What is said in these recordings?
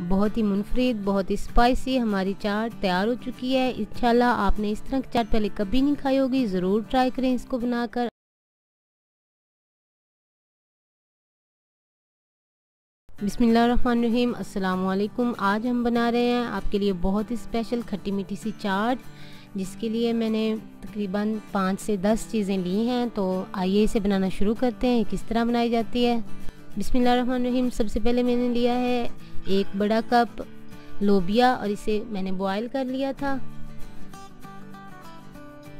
बहुत ही मुनफरिद, बहुत ही स्पाइसी हमारी चाट तैयार हो चुकी है। इंशाल्लाह आपने इस तरह की चाट पहले कभी नहीं खाई होगी, ज़रूर ट्राई करें इसको बनाकर। बिस्मिल्लाहिर्रहमानिर्रहीम, अस्सलामुअलैकुम। आज हम बना रहे हैं आपके लिए बहुत ही स्पेशल खट्टी मीठी सी चाट, जिसके लिए मैंने तकरीबन 5 से 10 चीज़ें ली हैं। तो आइए इसे बनाना शुरू करते हैं, किस तरह बनाई जाती है। बिस्मिल्लाहिर्रहमानिर्रहीम, सबसे पहले मैंने लिया है एक बड़ा कप लोबिया और इसे मैंने बॉयल कर लिया था।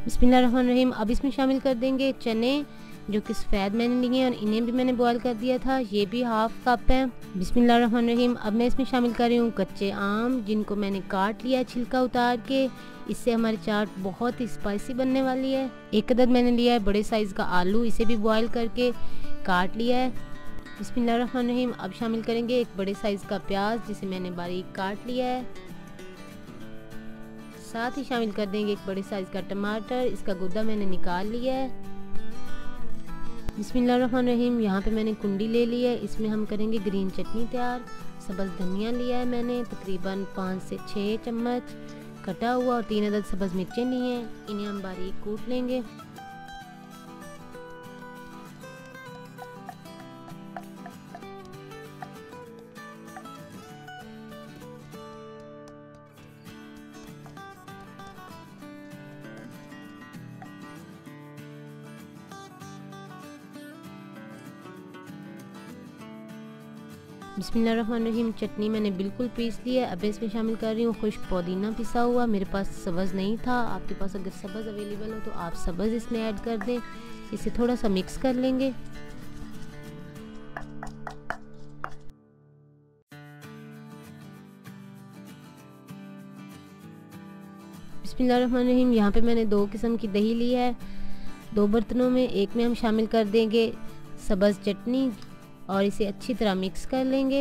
बिस्मिल्लाहिर्रहमानिर्रहीम, अब इसमें शामिल कर देंगे चने जो कि सफ़ेद मैंने लिए हैं और इन्हें भी मैंने बॉयल कर दिया था, ये भी हाफ़ कप है। बिस्मिल्लाहिर्रहमानिर्रहीम, अब मैं इसमें शामिल कर रही हूँ कच्चे आम जिनको मैंने काट लिया छिलका उतार के। इससे हमारी चाट बहुत ही स्पाइसी बनने वाली है। एक अदद मैंने लिया है बड़े साइज़ का आलू, इसे भी बॉयल करके काट लिया है। बिस्मिल्लाहिर्रहमानिर्रहीम, अब शामिल करेंगे एक बड़े साइज़ का प्याज जिसे मैंने बारीक काट लिया है। साथ ही शामिल कर देंगे एक बड़े साइज़ का टमाटर, इसका गुद्दा मैंने निकाल लिया है। बिस्मिल्लाहिर्रहमानिर्रहीम, यहाँ पे मैंने कुंडी ले ली है, इसमें हम करेंगे ग्रीन चटनी तैयार। सब्ज़ धनिया लिया है मैंने तकरीबन 5 से 6 चम्मच कटा हुआ और 3 अदद सब्ज़ मिर्चें ली हैं, इन्हें हम बारीक कूट लेंगे। बिस्मिल्लाहिर्रहमानिर्रहीम, चटनी मैंने बिल्कुल पीस ली है। अब इसमें शामिल कर रही हूँ खुश्क पुदीना पिसा हुआ, मेरे पास सब्ज़ नहीं था, आपके पास अगर सब्ज़ अवेलेबल हो तो आप सब्ज़ इसमें ऐड कर दें। इसे थोड़ा सा मिक्स कर लेंगे। बिस्मिल्लाहिर्रहमानिर्रहीम, यहाँ पे मैंने 2 किस्म की दही ली है 2 बर्तनों में, एक में हम शामिल कर देंगे सब्ज़ चटनी और इसे अच्छी तरह मिक्स कर लेंगे।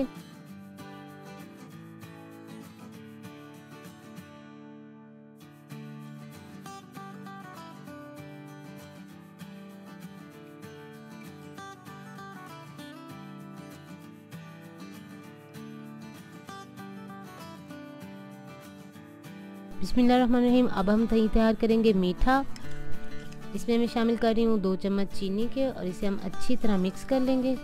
बिस्मिल्लाहिर्रहमानिर्रहीम, अब हम दही तैयार करेंगे मीठा, इसमें मैं शामिल कर रही हूँ 2 चम्मच चीनी के और इसे हम अच्छी तरह मिक्स कर लेंगे।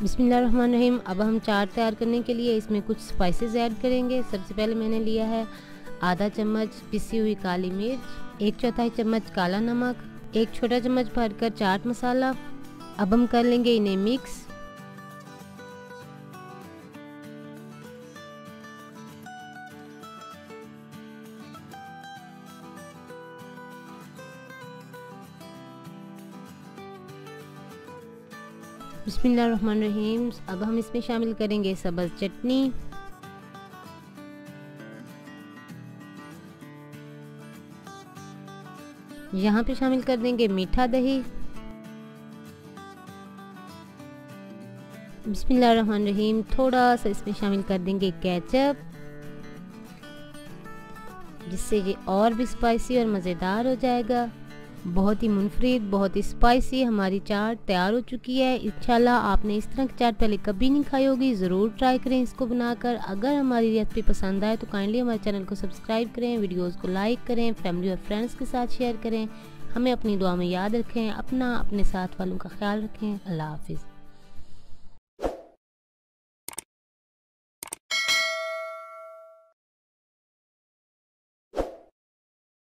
बिस्मिल्लाहिर्रहमानिर्रहीम, अब हम चाट तैयार करने के लिए इसमें कुछ स्पाइसेस ऐड करेंगे। सबसे पहले मैंने लिया है आधा चम्मच पिसी हुई काली मिर्च, 1/4 चम्मच काला नमक, 1 छोटा चम्मच भरकर चाट मसाला। अब हम कर लेंगे इन्हें मिक्स। बिस्मिल्लाहिर्रहमानिर्रहीम, अब हम इसमें शामिल करेंगे सब्ज़ चटनी। यहाँ पे शामिल कर देंगे मीठा दही। बिस्मिल्लाहिर्रहमानिर्रहीम, थोड़ा सा इसमें शामिल कर देंगे केचप, जिससे ये और भी स्पाइसी और मज़ेदार हो जाएगा। बहुत ही मुनफरिद, बहुत ही स्पाइसी हमारी चाट तैयार हो चुकी है। इंशाल्लाह आपने इस तरह की चाट पहले कभी नहीं खाई होगी, ज़रूर ट्राई करें इसको बनाकर। अगर हमारी रेसिपी पसंद आए तो काइंडली हमारे चैनल को सब्सक्राइब करें, वीडियोस को लाइक करें, फैमिली और फ्रेंड्स के साथ शेयर करें। हमें अपनी दुआ में याद रखें, अपने साथ वालों का ख्याल रखें। अल्लाह हाफिज़।